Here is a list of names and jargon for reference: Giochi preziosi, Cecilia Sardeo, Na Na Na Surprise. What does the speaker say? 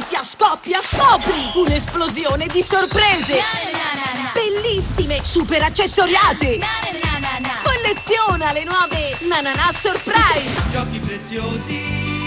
gonfia, scoppia, scopri! Un'esplosione di sorprese! Bellissime, super accessoriate! Colleziona le nuove Na Na Na Surprise! Giochi preziosi!